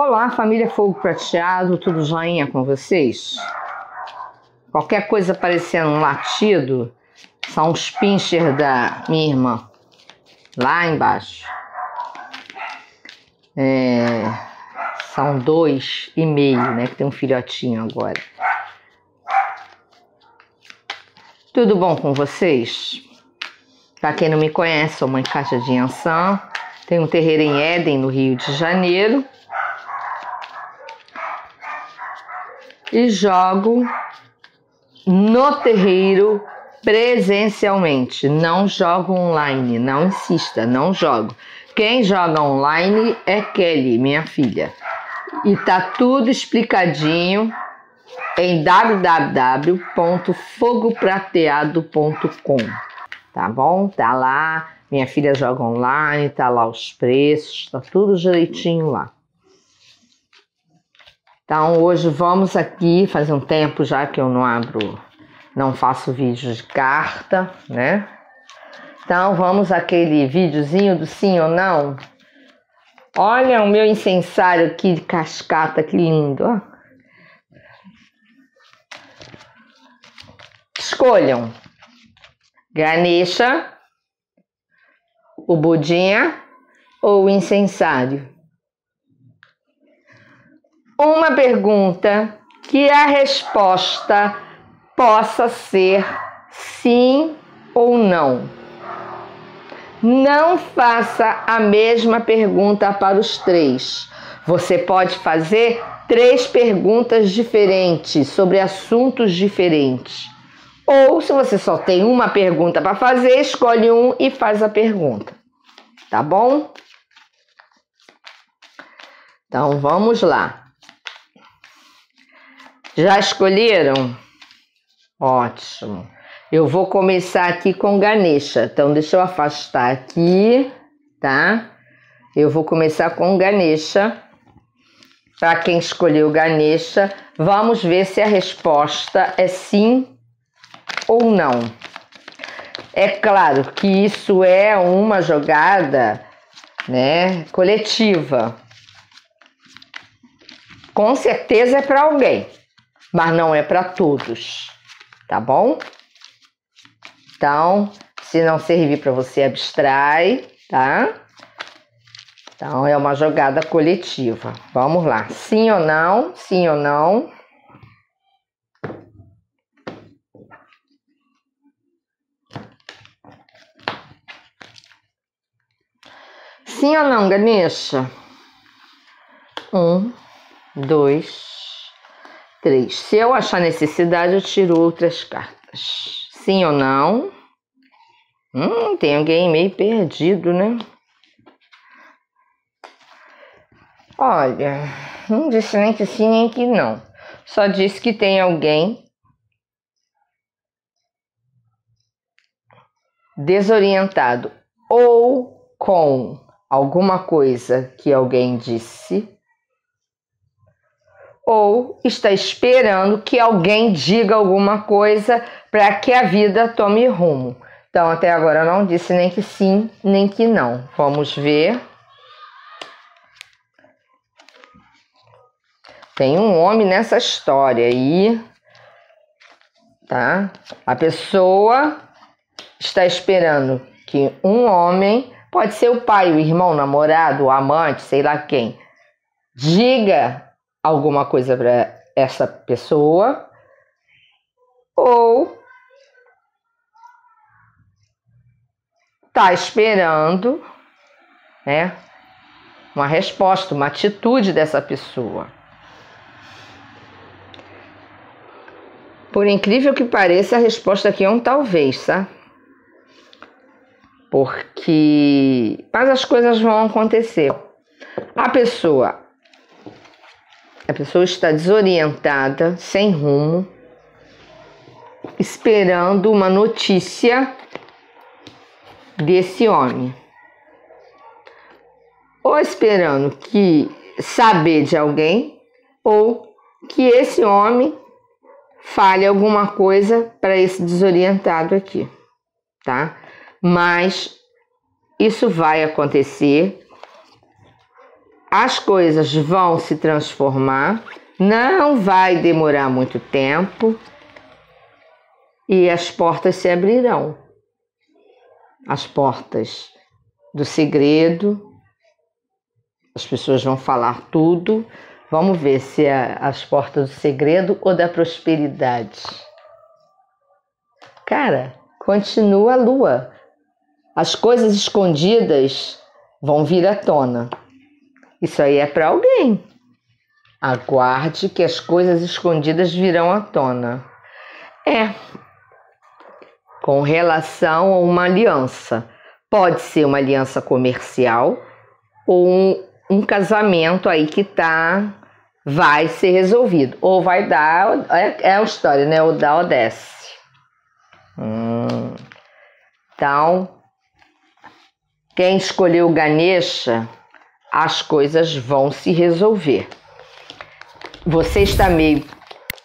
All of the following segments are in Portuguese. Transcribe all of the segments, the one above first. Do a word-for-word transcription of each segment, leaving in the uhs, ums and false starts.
Olá, família Fogo Prateado, tudo joinha com vocês? Qualquer coisa parecendo um latido, são os pinchers da minha irmã, lá embaixo. É, são dois e meio, né, que tem um filhotinho agora. Tudo bom com vocês? Para quem não me conhece, sou Mãe Caixa de Ançã, tenho um terreiro em Éden, no Rio de Janeiro. E jogo no terreiro presencialmente, não jogo online, não insista, não jogo. Quem joga online é Kelly, minha filha. E tá tudo explicadinho em w w w ponto fogo prateado ponto com, tá bom? Tá lá, minha filha joga online, tá lá os preços, tá tudo direitinho lá. Então hoje vamos aqui, faz um tempo já que eu não abro, não faço vídeo de carta, né? Então vamos aquele videozinho do sim ou não. Olha o meu incensário aqui de cascata, que lindo, ó. Escolham Ganesha, o Budinha ou o incensário. Uma pergunta que a resposta possa ser sim ou não. Não faça a mesma pergunta para os três. Você pode fazer três perguntas diferentes sobre assuntos diferentes. Ou, se você só tem uma pergunta para fazer, escolhe um e faz a pergunta. Tá bom? Então vamos lá. Já escolheram? Ótimo. Eu vou começar aqui com Ganesha. Então, deixa eu afastar aqui, tá? Eu vou começar com Ganesha. Para quem escolheu Ganesha, vamos ver se a resposta é sim ou não. É claro que isso é uma jogada, né, coletiva. Com certeza é para alguém. Mas não é para todos, tá bom? Então, se não servir para você, abstrai, tá? Então, é uma jogada coletiva. Vamos lá. Sim ou não? Sim ou não? Sim ou não, Ganesha? Um, dois... três. Se eu achar necessidade, eu tiro outras cartas. Sim ou não? Hum, tem alguém meio perdido, né? Olha, não disse nem que sim, nem que não. Só disse que tem alguém desorientado ou com alguma coisa que alguém disse, ou está esperando que alguém diga alguma coisa para que a vida tome rumo. Então, até agora eu não disse nem que sim, nem que não. Vamos ver. Tem um homem nessa história aí, tá? A pessoa está esperando que um homem, pode ser o pai, o irmão, o namorado, o amante, sei lá quem, diga alguma coisa para essa pessoa, ou tá esperando, né, uma resposta, uma atitude dessa pessoa. Por incrível que pareça, a resposta aqui é um talvez, tá? Porque, mas as coisas vão acontecer. A pessoa A pessoa está desorientada, sem rumo, esperando uma notícia desse homem. Ou esperando que saber de alguém, ou que esse homem fale alguma coisa para esse desorientado aqui, tá? Mas isso vai acontecer. as coisas vão se transformar, não vai demorar muito tempo e as portas se abrirão. As portas do segredo, as pessoas vão falar tudo. Vamos ver se é as portas do segredo ou da prosperidade. Cara, continua a lua. As coisas escondidas vão vir à tona. Isso aí é para alguém. Aguarde que as coisas escondidas virão à tona. É, com relação a uma aliança. Pode ser uma aliança comercial ou um, um casamento aí que tá, vai ser resolvido. Ou vai dar, é, é a história, né? Ou dá ou desce. Hum. Então, quem escolheu Ganesha, as coisas vão se resolver. Você está meio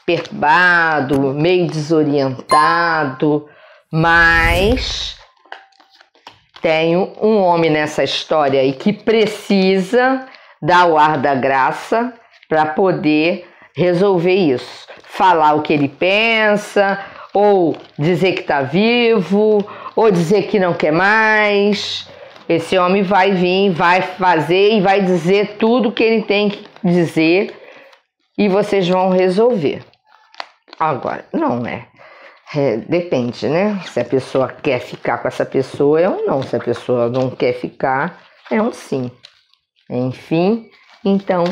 perturbado, meio desorientado, mas tem um homem nessa história aí que precisa dar o ar da graça para poder resolver isso. Falar o que ele pensa, ou dizer que está vivo, ou dizer que não quer mais. Esse homem vai vir, vai fazer e vai dizer tudo o que ele tem que dizer e vocês vão resolver. Agora, não é. É, depende, né? Se a pessoa quer ficar com essa pessoa, é um não. Se a pessoa não quer ficar, é um sim. Enfim, então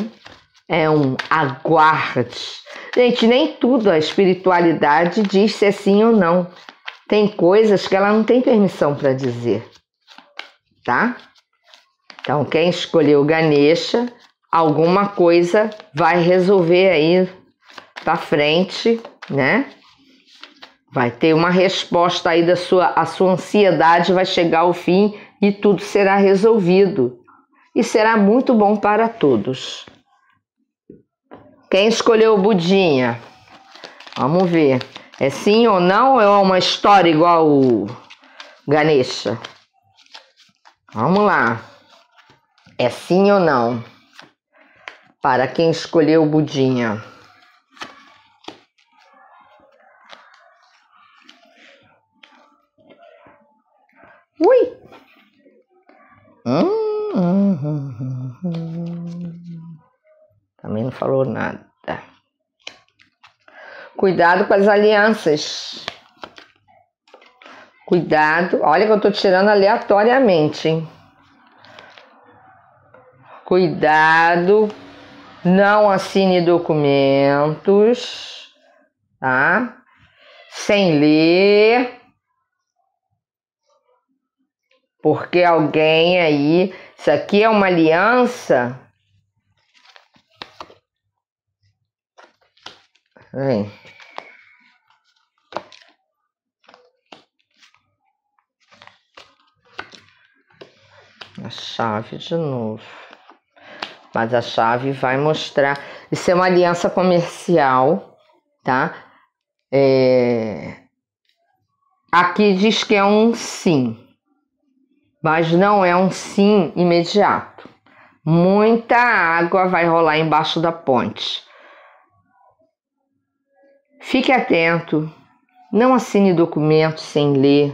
é um aguarde. Gente, nem tudo a espiritualidade diz se é sim ou não. Tem coisas que ela não tem permissão para dizer, tá? Então, quem escolheu Ganesha, alguma coisa vai resolver aí pra frente, né? Vai ter uma resposta aí da sua, a sua ansiedade vai chegar ao fim e tudo será resolvido. E será muito bom para todos. Quem escolheu o Budinha? Vamos ver. É sim ou não ou é uma história igual o Ganesha? Vamos lá. É sim ou não? Para quem escolheu o Budinha. Ui! Hum, hum, hum, hum. Também não falou nada. Cuidado com as alianças. Cuidado. Olha que eu tô tirando aleatoriamente, hein? Cuidado. Não assine documentos, tá? Sem ler. Porque alguém aí... Isso aqui é uma aliança. Vem. A chave de novo. Mas a chave vai mostrar... Isso é uma aliança comercial, tá? É... Aqui diz que é um sim. Mas não é um sim imediato. Muita água vai rolar embaixo da ponte. Fique atento. Não assine documentos sem ler.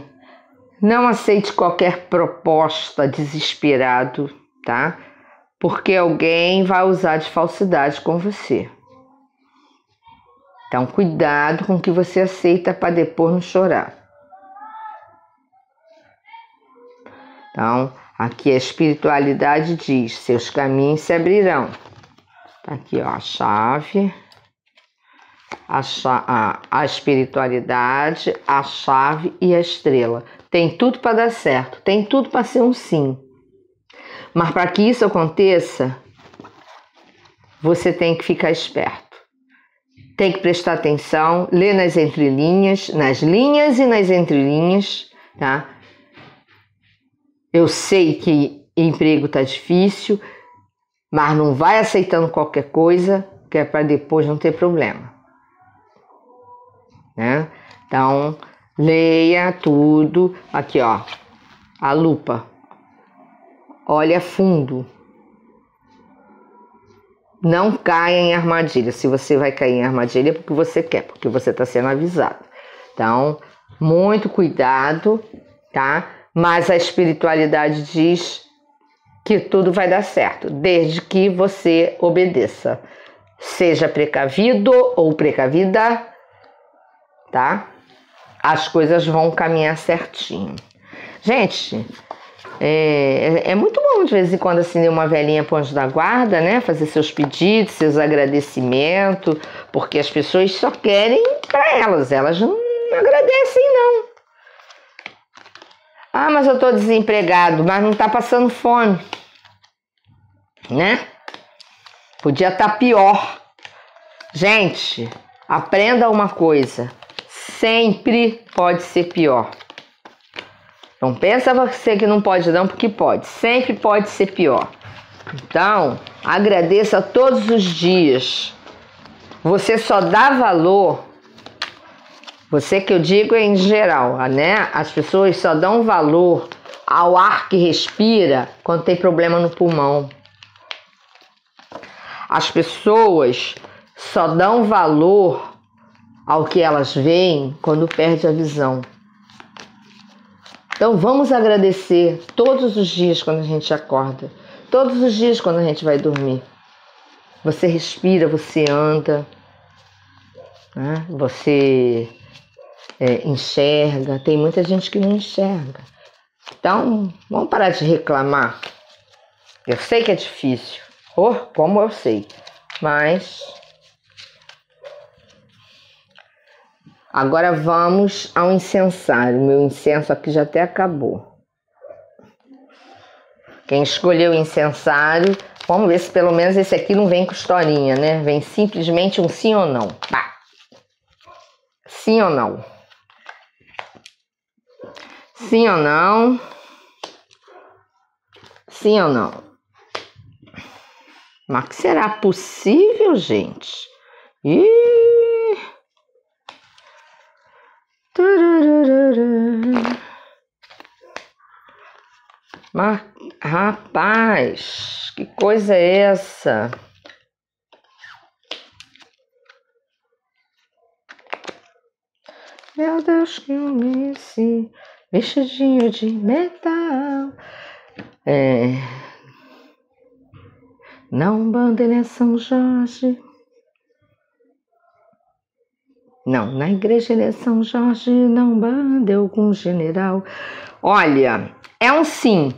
Não aceite qualquer proposta desesperado, tá? Porque alguém vai usar de falsidade com você. Então, cuidado com o que você aceita para depois não chorar. Então, aqui a espiritualidade diz, seus caminhos se abrirão. Tá aqui, ó, a chave, a, chave, a, a espiritualidade, a chave e a estrela. Tem tudo para dar certo, tem tudo para ser um sim. Mas para que isso aconteça, você tem que ficar esperto. Tem que prestar atenção, ler nas entrelinhas, nas linhas e nas entrelinhas, tá? Eu sei que emprego tá difícil, mas não vai aceitando qualquer coisa, que é para depois não ter problema, né? Então, leia tudo. Aqui, ó, a lupa. Olha fundo. Não caia em armadilha. Se você vai cair em armadilha é porque você quer, porque você está sendo avisado. Então, muito cuidado, tá? Mas a espiritualidade diz que tudo vai dar certo, desde que você obedeça. Seja precavido ou precavida, tá? As coisas vão caminhar certinho. Gente, é, é muito bom de vez em quando acender uma velhinha pro anjo da guarda, né? Fazer seus pedidos, seus agradecimentos, porque as pessoas só querem para elas, elas não agradecem não. Ah, mas eu tô desempregado, mas não tá passando fome, né? Podia estar pior. Gente, aprenda uma coisa. Sempre pode ser pior. Não pensa você que não pode não, porque pode. Sempre pode ser pior. Então, agradeça todos os dias. Você só dá valor. Você que eu digo é em geral, né? As pessoas só dão valor ao ar que respira quando tem problema no pulmão. As pessoas só dão valor ao que elas veem quando perde a visão. Então vamos agradecer todos os dias quando a gente acorda, todos os dias quando a gente vai dormir. Você respira, você anda, né? Você é, enxerga. Tem muita gente que não enxerga. Então vamos parar de reclamar. Eu sei que é difícil. Oh, como eu sei, mas agora vamos ao incensário. Meu incenso aqui já até acabou. Quem escolheu o incensário, vamos ver se pelo menos esse aqui não vem com historinha, né? Vem simplesmente um sim ou não. Pá. Sim ou não? Sim ou não? Sim ou não? Mas que será possível, gente? Ih! Mas, rapaz, que coisa é essa? Meu Deus, que homem, mexidinho de metal. É... Na Umbanda ele é São Jorge. Não, na igreja ele é São Jorge, na Umbanda é algum general. Olha, é um sim.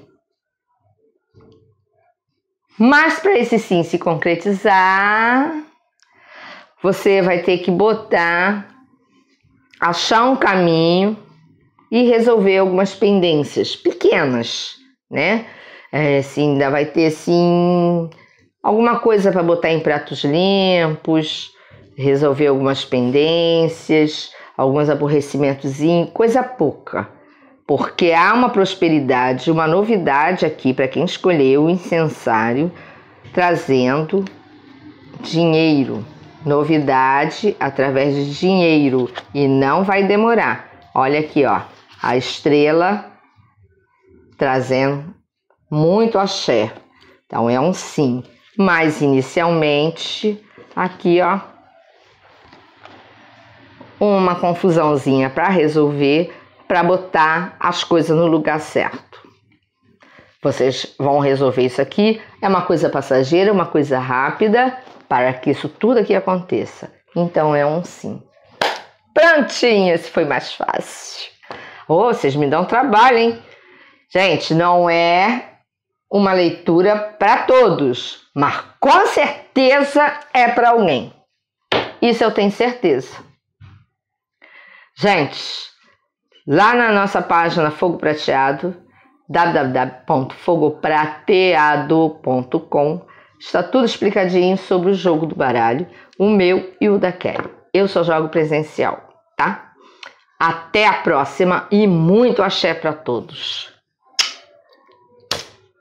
Mas para esse sim se concretizar, você vai ter que botar, achar um caminho e resolver algumas pendências pequenas, né? É, se ainda vai ter sim... Alguma coisa para botar em pratos limpos, resolver algumas pendências, alguns aborrecimentozinhos, coisa pouca. Porque há uma prosperidade, uma novidade aqui para quem escolheu o incensário, trazendo dinheiro. Novidade através de dinheiro. E não vai demorar. Olha aqui, ó, a estrela trazendo muito axé. Então é um sim. Mas inicialmente, aqui ó, uma confusãozinha para resolver, para botar as coisas no lugar certo. Vocês vão resolver isso aqui, é uma coisa passageira, uma coisa rápida, para que isso tudo aqui aconteça. Então é um sim. Prontinho, esse foi mais fácil. Oh, vocês me dão trabalho, hein? Gente, não é uma leitura para todos, mas com certeza é para alguém. Isso eu tenho certeza. Gente, lá na nossa página Fogo Prateado, w w w ponto fogo prateado ponto com, está tudo explicadinho sobre o jogo do baralho, o meu e o da Kelly. Eu só jogo presencial, tá? Até a próxima e muito axé para todos.